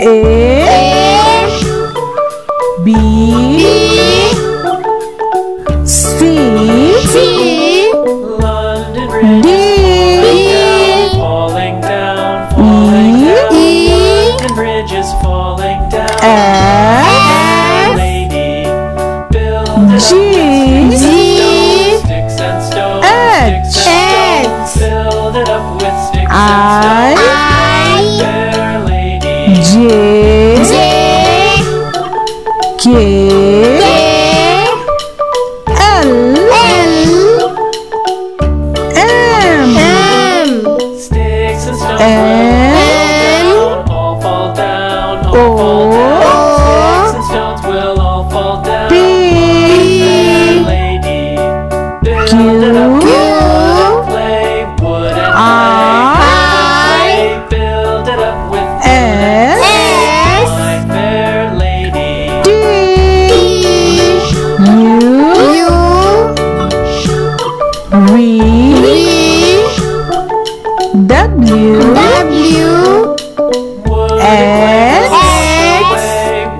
A B C London Bridge D falling down E London Bridge is falling down F Lady build G sticks and stones H build it up with sticks and stones J L M sticks and stones will all fall down O sticks and stones will all fall down P Lady build it up with clay wood and I build it up with W X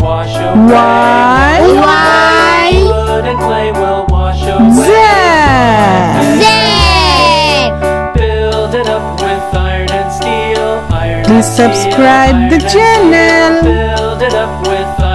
wash away Y wood and clay will wash away Z build it up with iron and steel Please subscribe the channel. Build it up with